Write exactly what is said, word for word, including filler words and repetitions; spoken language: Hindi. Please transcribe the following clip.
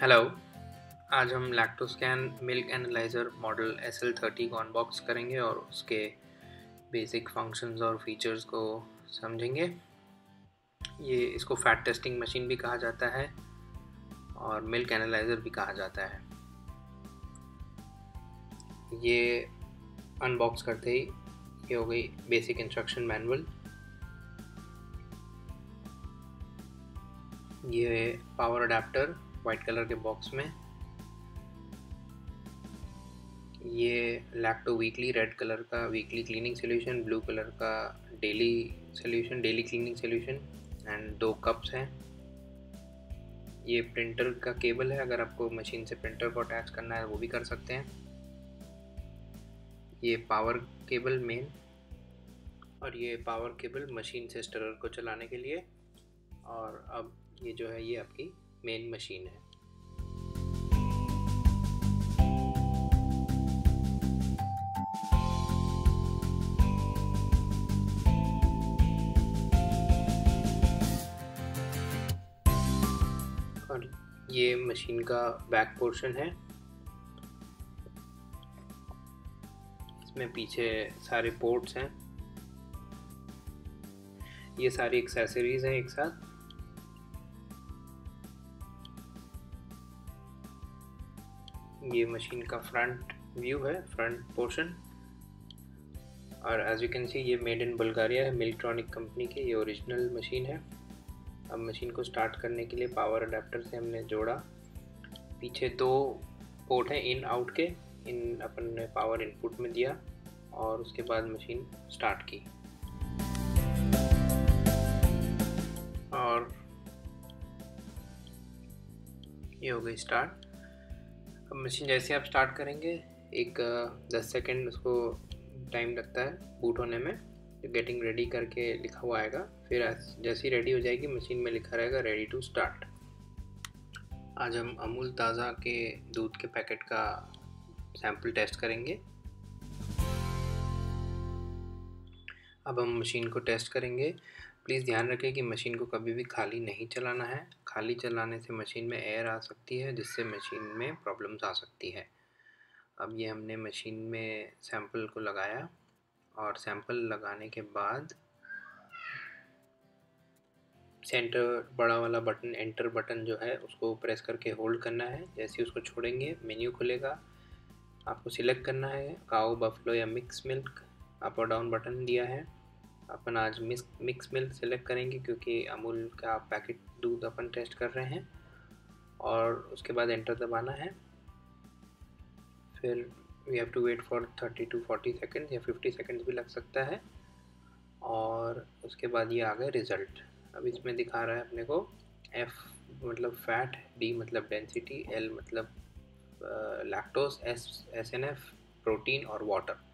हेलो, आज हम Lactoscan milk analyser model S L thirty को अनबॉक्स करेंगे और उसके बेसिक फंक्शंस और फीचर्स को समझेंगे। ये इसको फैट टेस्टिंग मशीन भी कहा जाता है और मिल्क एनालाइज़र भी कहा जाता है। ये अनबॉक्स करते ही ये हो गई बेसिक इंस्ट्रक्शन मैनुअल। ये पावर अडेप्टर वाइट कलर के बॉक्स में, ये लैक्टो वीकली रेड कलर का weekly cleaning solution, blue colour का daily solution daily cleaning solution and दो कप्स हैं। ये प्रिंटर का केबल है, अगर आपको मशीन से प्रिंटर को अटैच करना है वो भी कर सकते हैं। ये पावर केबल मेन और ये पावर केबल मशीन से स्टिरर को चलाने के लिए। और अब ये जो है ये आपकी मेन मशीन है। और ये मशीन का बैक पोर्शन है, इसमें पीछे सारे पोर्ट्स हैं। ये सारी एक्सेसरीज हैं एक साथ। ये मशीन का फ्रंट व्यू है, फ्रंट पोर्शन। और एज यू कैन सी ये मेड इन बुल्गारिया है, मिलट्रोनिक कंपनी की ये ओरिजिनल मशीन है। अब मशीन को स्टार्ट करने के लिए पावर अडेप्टर से हमने जोड़ा। पीछे दो पोर्ट हैं इन आउट के, इन अपन ने पावर इनपुट में दिया और उसके बाद मशीन स्टार्ट की। और ये हो गई स्टार्ट। अब मशीन जैसे आप स्टार्ट करेंगे एक दस सेकेंड उसको टाइम लगता है बूट होने में, तो गेटिंग रेडी करके लिखा हुआ आएगा। फिर जैसे ही रेडी हो जाएगी मशीन में लिखा रहेगा रेडी टू स्टार्ट। आज हम अमूल ताज़ा के दूध के पैकेट का सैंपल टेस्ट करेंगे। अब हम मशीन को टेस्ट करेंगे। प्लीज़ ध्यान रखें कि मशीन को कभी भी खाली नहीं चलाना है। खाली चलाने से मशीन में एयर आ सकती है जिससे मशीन में प्रॉब्लम्स आ सकती है। अब ये हमने मशीन में सैंपल को लगाया और सैंपल लगाने के बाद सेंटर बड़ा वाला बटन एंटर बटन जो है उसको प्रेस करके होल्ड करना है। जैसे उसको छोड़ेंगे मेन्यू खुलेगा, आपको सिलेक्ट करना है काऊ, बफलो या मिक्स मिल्क। अप और डाउन बटन दिया है, अपन आज मिक्स मिक्स मिल्क सेलेक्ट करेंगे क्योंकि अमूल का पैकेट दूध अपन टेस्ट कर रहे हैं। और उसके बाद एंटर दबाना है। फिर we have to wait for thirty to forty seconds या फिफ्टी सेकेंड्स भी लग सकता है। और उसके बाद ये आ गया रिज़ल्ट। अब इसमें दिखा रहा है अपने को एफ मतलब फैट, डी मतलब डेंसिटी, एल मतलब lactose, S S N F protein और वाटर।